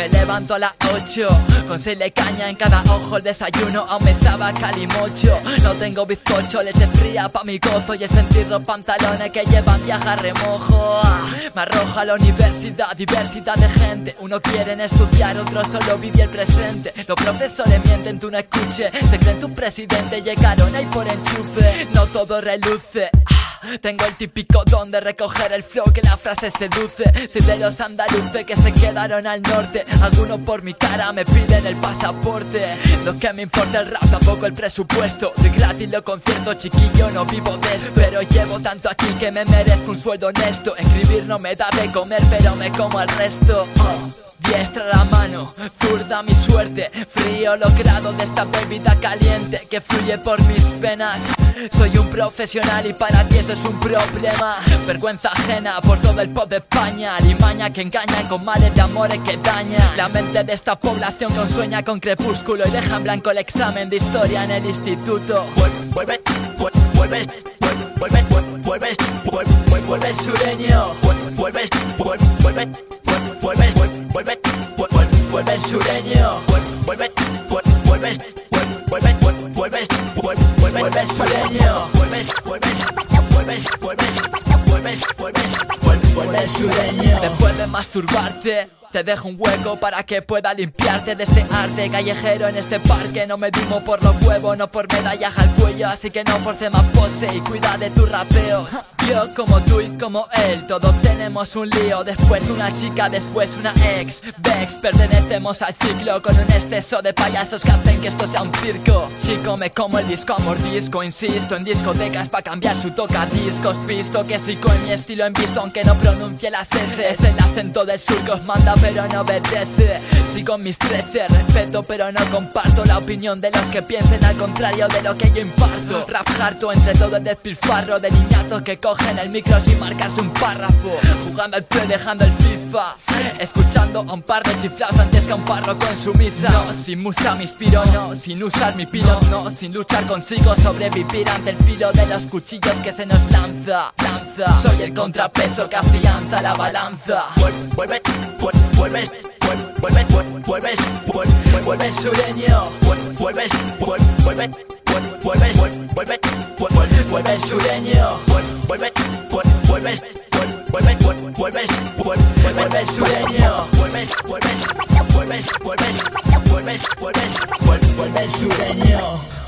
Me levanto a las 8 con 6 de caña en cada ojo. El desayuno aún me sabe calimocho. No tengo bizcocho, leche fría pa' mi gozo. Y el sentir los pantalones que llevan viaja remojo. Me arroja a la universidad, diversidad de gente. Unos quieren estudiar, otros solo vivir el presente. Los profesores mienten, tú no escuches. Se creen tu presidente, llegaron ahí por enchufe. No todo reluce. Tengo el típico don de recoger el flow que la frase seduce. Soy de los andaluces que se quedaron al norte. Algunos por mi cara me piden el pasaporte. Lo que me importa el rap, tampoco el presupuesto. De gratis los conciertos, chiquillo, no vivo de esto. Pero llevo tanto aquí que me merezco un sueldo honesto. Escribir no me da de comer, pero me como el resto. Diestra la mano, zurda mi suerte. Frío logrado de esta bebida caliente que fluye por mis venas. Soy un profesional y para ti eso es un problema. Vergüenza ajena por todo el pop de España. Alimaña que engañan con males de amores que dañan la mente de esta población que sueña con crepúsculo y deja en blanco el examen de historia en el instituto. Vuelve, vuelve, vuelve, vuelve, vuelve, vuelve sureño. Vuelve, vuelve, vuelve, vuelve, vuelve, vuelve sureño. Vuelve, vuelve, vuelve, vuelve, vuelve. Vuelve sureño, vuelve, vuelve, vuelve, vuelve, vuelve, vuelve, vuelve sureño. Después de masturbarte, te dejo un hueco para que pueda limpiarte de este arte callejero en este parque. No me dimo por los huevos, no por medallas al cuello. Así que no force más pose y cuida de tus rapeos. Yo como tú y como él, todos tenemos un lío. Después una chica, después una ex. Vex, pertenecemos al ciclo con un exceso de payasos que hacen que esto sea un circo. Chico, me como el disco a mordisco. Insisto, en discotecas pa' cambiar su tocadiscos. Visto que sí con mi estilo en visto, aunque no pronuncie las S. Es el acento del sur que os manda pero no obedece. Sigo mis 13, respeto pero no comparto la opinión de los que piensen al contrario de lo que yo imparto. Rap harto entre todo el despilfarro de niñatos que cogen el micro sin marcarse un párrafo. Jugando al play, dejando el FIFA, escuchando a un par de chiflados antes que a un párroco en su misa. No, sin musa me inspiro, no, sin usar mi pilo, no, sin luchar consigo, sobrevivir ante el filo de los cuchillos que se nos lanza. Soy el contrapeso que afianza la balanza. Vuelve, vuelve, vuelve, vuelve, vuelve, vuelve sureño. Vuelve, vuelve, vuelve, vuelve, vuelve, vuelve, vuelve sureño. Vuelve, vuelve, vuelve, vuelve, vuelve, vuelve sureño. Vuelve, vuelve, vuelve, vuelve, vuelve, vuelve sureño.